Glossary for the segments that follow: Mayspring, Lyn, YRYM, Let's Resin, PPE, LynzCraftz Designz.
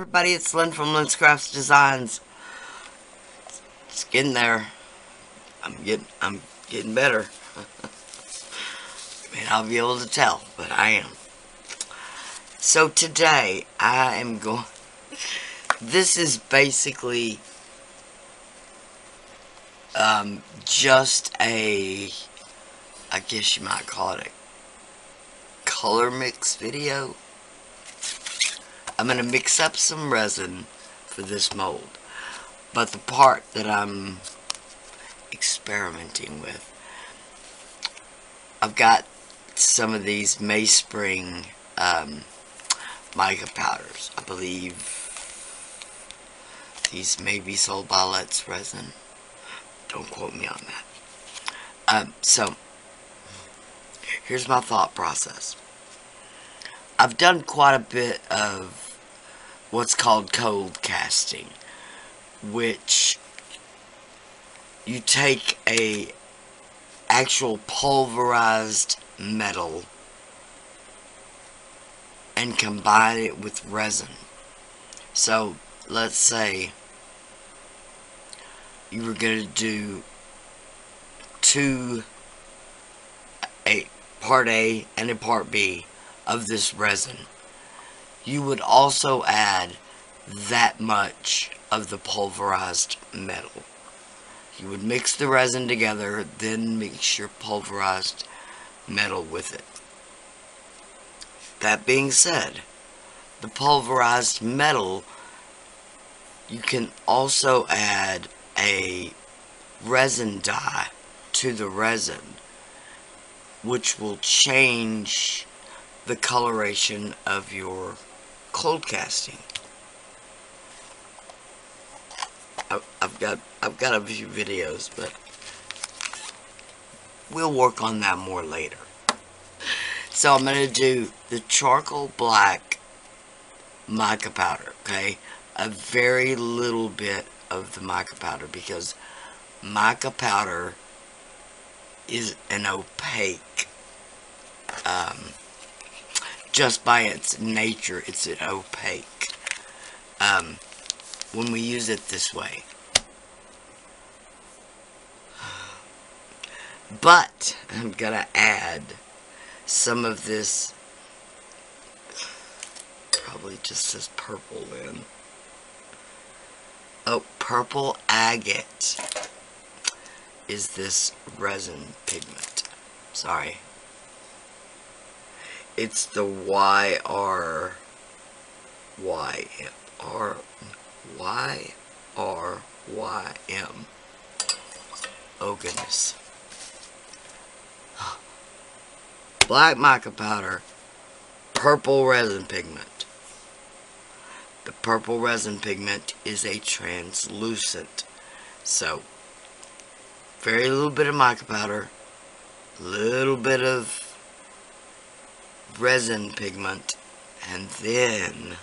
Everybody, it's Lynn from LynzCraftz Designz. It's getting there. I'm getting better. I mean, I'll be able to tell, but I am. So today I am going. This is basically just a, I guess you might call it a color mix video. I'm going to mix up some resin for this mold, but the part that I'm experimenting with, I've got some of these Mayspring mica powders. I believe these may be sold by Let's Resin. Don't quote me on that. So, here's my thought process. I've done quite a bit of what's called cold casting, which you take a actual pulverized metal and combine it with resin. So let's say you were going to do a part A and a part B of this resin. You would also add that much of the pulverized metal. You would mix the resin together, then mix your pulverized metal with it. That being said, the pulverized metal, you can also add a resin dye to the resin, which will change the coloration of your cold casting. I've got a few videos, but we'll work on that more later. So I'm going to do the charcoal black mica powder, okay? A very little bit of the mica powder, because mica powder is an opaque, just by its nature, it's an opaque. When we use it this way. But I'm gonna add some of this, probably just this purple in. Oh, purple agate is this resin pigment. Sorry. It's the YRYM. Oh goodness. Black mica powder, purple resin pigment. The purple resin pigment is a translucent. So, very little bit of mica powder, little bit of resin pigment, and then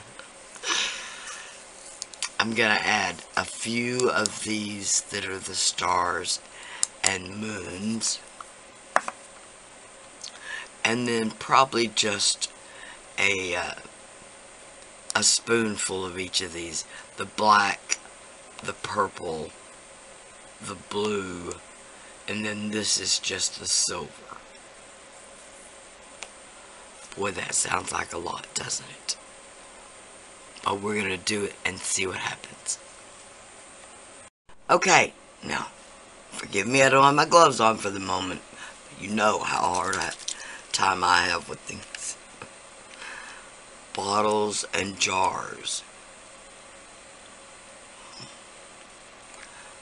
I'm gonna add a few of these that are the stars and moons, and then probably just a spoonful of each of these, the black, the purple, the blue, and then this is just the silver. Boy, that sounds like a lot, doesn't it? But we're gonna do it and see what happens. Okay, now, forgive me, I don't have my gloves on for the moment. But you know how hard a time I have with things. Bottles and jars.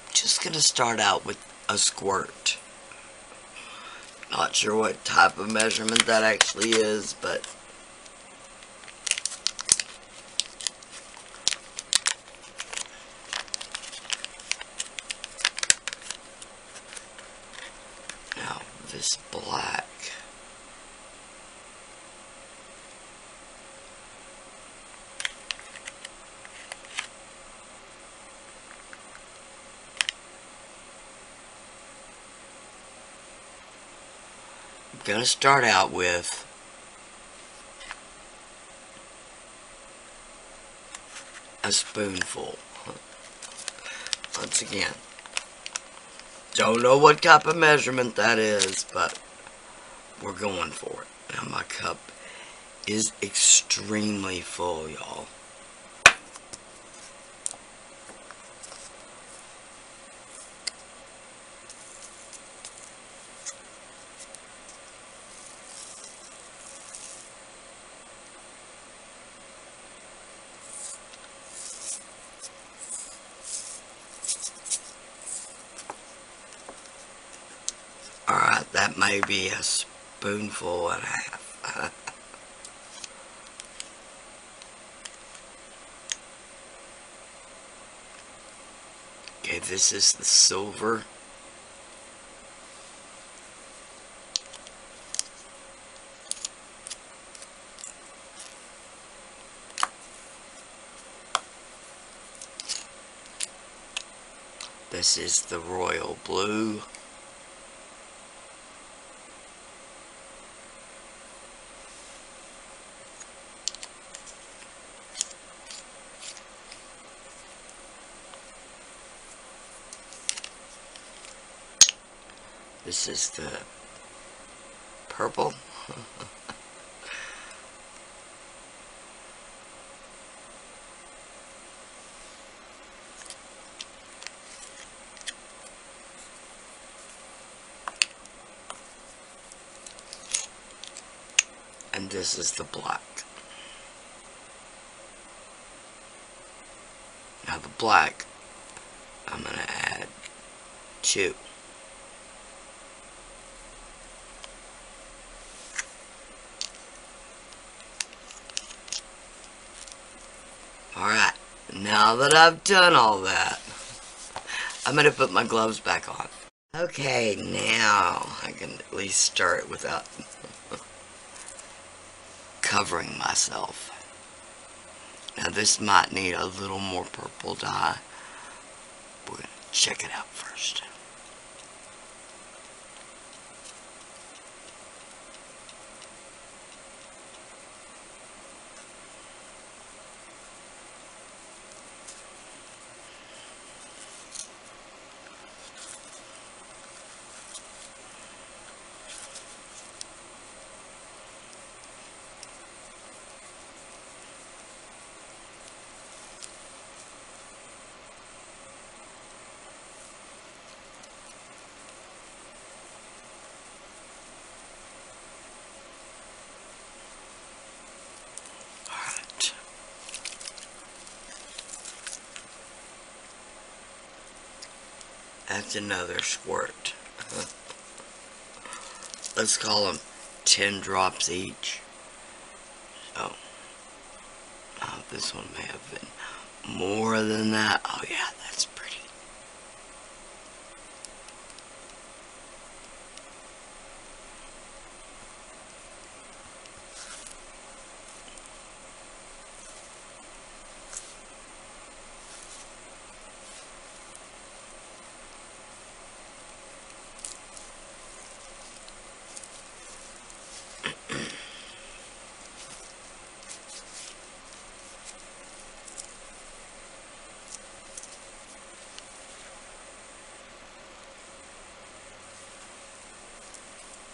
I'm just gonna start out with a squirt. Not sure what type of measurement that actually is, but now this black, gonna start out with a spoonful. Once again, don't know what cup of measurement that is, but we're going for it. Now my cup is extremely full, y'all. Alright, that may be a spoonful and a half. Okay, this is the silver. This is the royal blue. This is the purple. And this is the black. Now the black, I'm going to add 2. Alright, now that I've done all that, I'm going to put my gloves back on. Okay, now I can at least start without covering myself. Now this might need a little more purple dye. We're going to check it out first. That's another squirt. Let's call them 10 drops each. So, oh, this one may have been more than that. Oh yeah, that's pretty.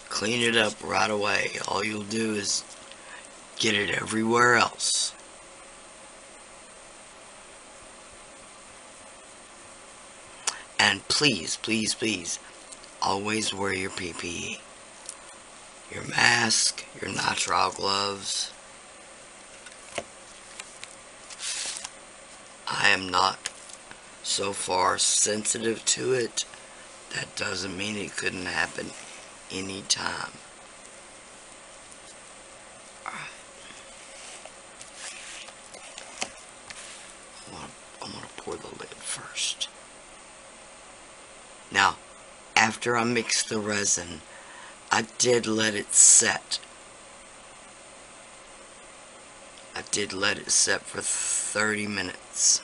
Clean it up right away. All you'll do is get it everywhere else. And please, please, please, always wear your PPE. Your mask, your nitrile gloves. I am not so far sensitive to it. That doesn't mean it couldn't happen anytime. Alright. I'm going to pour the lid first. Now, after I mixed the resin, I did let it set. I did let it set for 30 minutes.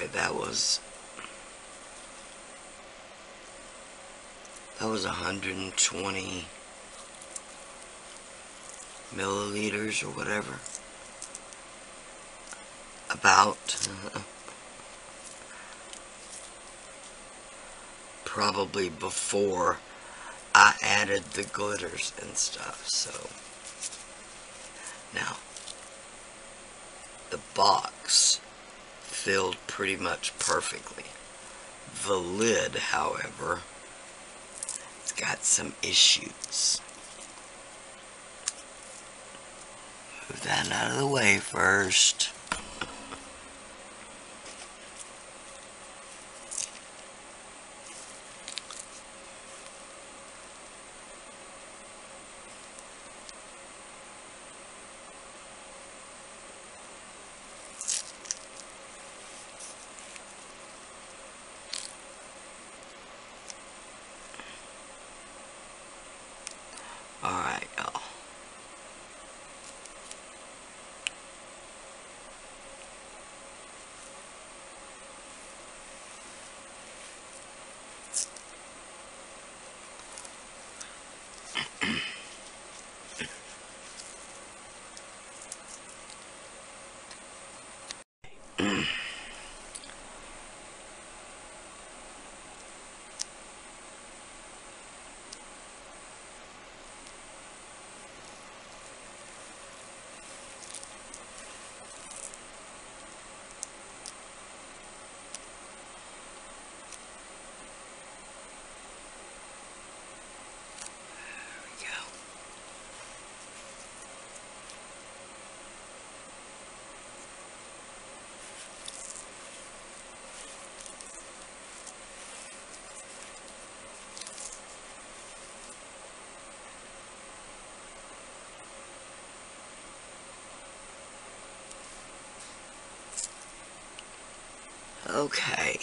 Okay, that was 120 milliliters or whatever. About probably before I added the glitters and stuff. So now the box filled pretty much perfectly. The lid, however, it's got some issues. Move that out of the way first. Okay.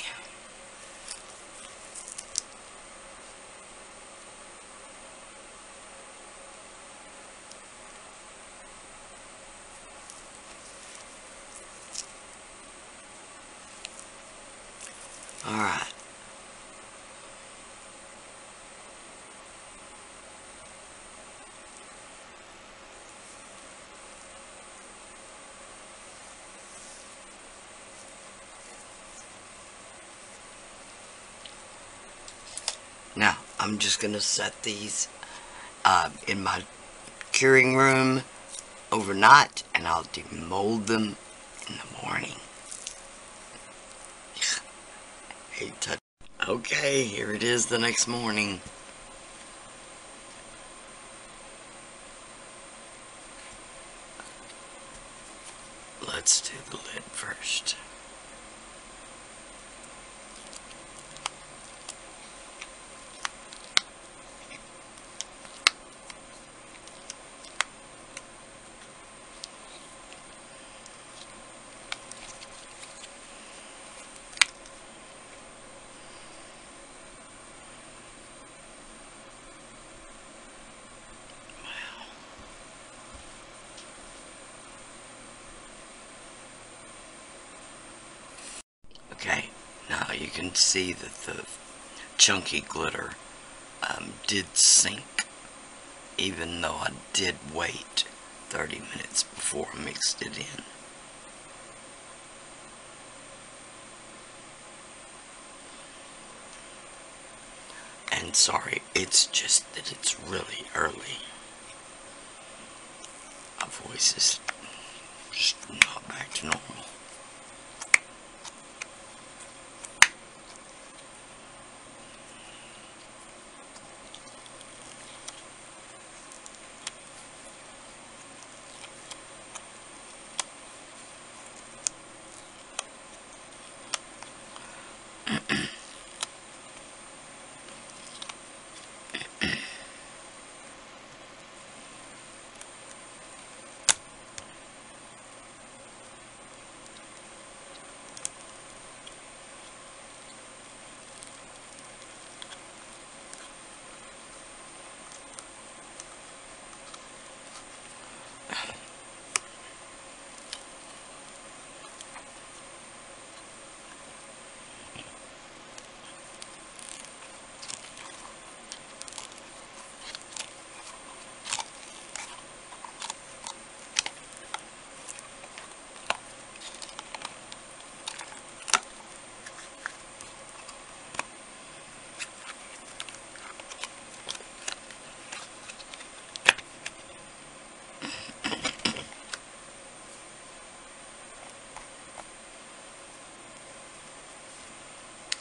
All right. Now, I'm just going to set these in my curing room overnight, and I'll demold them in the morning. Hate touch. Okay, here it is the next morning. Let's do the lid first. You can see that the chunky glitter did sink, even though I did wait 30 minutes before I mixed it in. And sorry, it's just that it's really early. My voice is just not back to normal.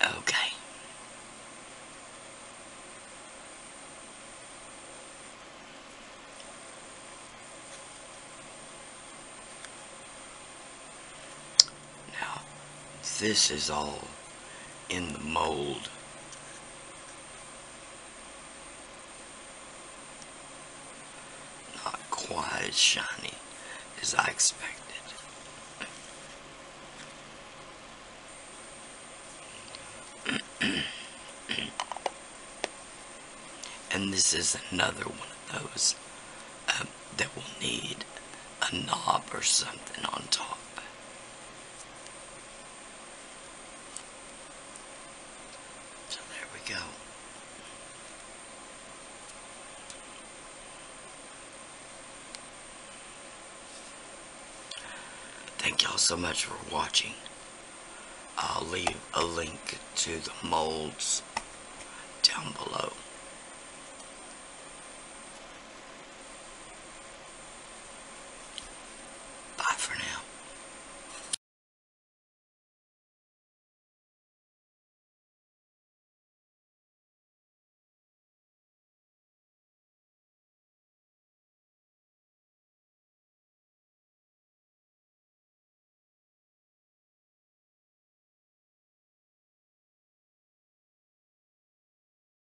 Okay. Now, this is all in the mold. Not quite as shiny as I expected. And this is another one of those that will need a knob or something on top. So there we go. Thank y'all so much for watching. I'll leave a link to the molds down below.